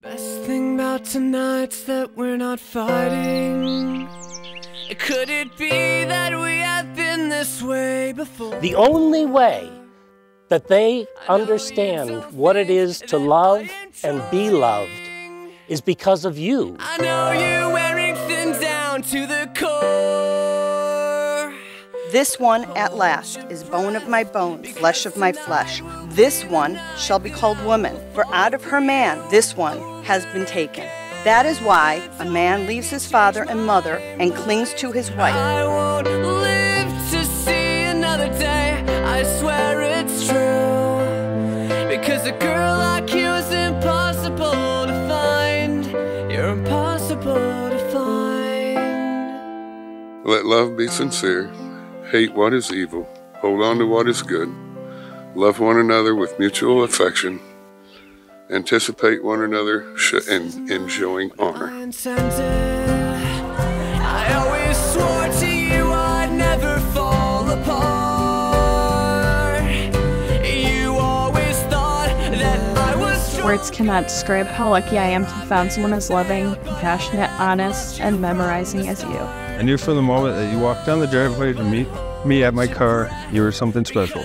Best thing about tonight's that we're not fighting. Could it be that we have been this way before? The only way that they understand what it is to love and be loved is because of you. I know you're wearing thin down to the core. This one at last is bone of my bone, flesh of my flesh. This one shall be called woman, for out of her man this one has been taken. That is why a man leaves his father and mother and clings to his wife. I won't live to see another day, I swear it's true. Because a girl like you is impossible to find. You're impossible to find. Let love be sincere, hate what is evil, hold on to what is good. Love one another with mutual affection. Anticipate one another and enjoying honor. I always swore to you I'd never fall apart. You always thought that I was. Words cannot describe how lucky I am to find someone as loving, compassionate, honest, and memorizing as you. I knew from the moment that you walked down the driveway to meet me at my car, you were something special. I,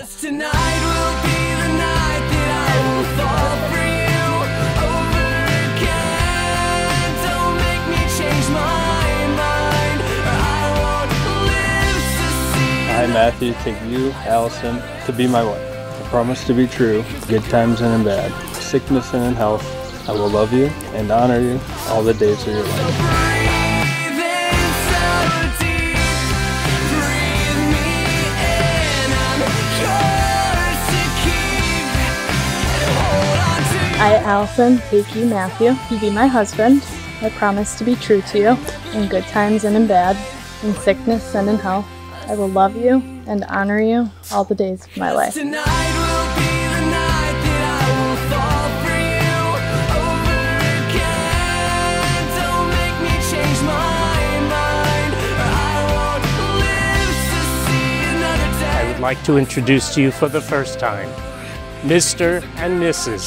Matthew, take you, Allison, to be my wife. I promise to be true, good times and in bad, sickness and in health. I will love you and honor you all the days of your life. I, Allison, take you, Matthew, to be my husband. I promise to be true to you, in good times and in bad, in sickness and in health. I will love you and honor you all the days of my life. Tonight will be the night that I will fall for you over again. Don't make me change my mind, or I won't live to see another day. I would like to introduce to you for the first time, Mr. and Mrs.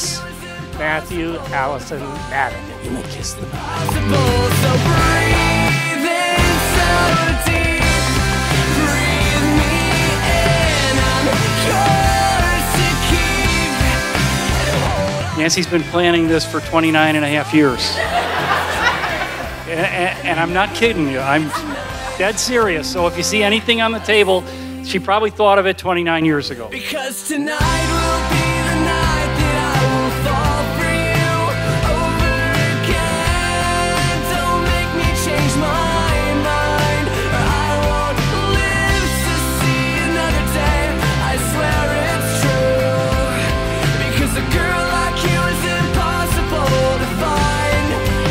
Matthew, Allison, Adam. You may kiss them. Nancy's been planning this for 29 and a half years. and I'm not kidding you. I'm dead serious. So if you see anything on the table, she probably thought of it 29 years ago. Because tonight will be the night that I will fall for you over again. Don't make me change my mind, or I won't live to see another day. I swear it's true. Because a girl like you is impossible to find.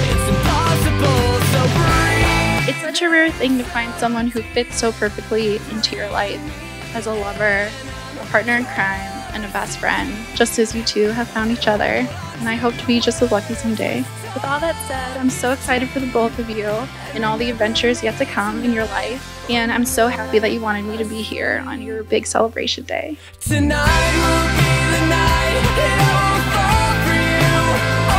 It's impossible, so brave. It's such a rare thing to find someone who fits so perfectly into your life as a lover, a partner in crime, and a best friend, just as you two have found each other, and I hope to be just as lucky someday. With all that said, I'm so excited for the both of you and all the adventures yet to come in your life, and I'm so happy that you wanted me to be here on your big celebration day. Tonight will be the night that I will fall for you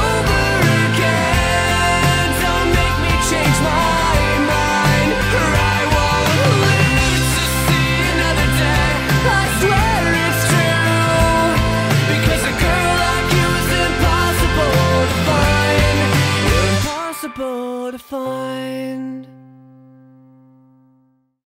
over again. Don't make me change my mind, or I won't live to see another day. I swear. To find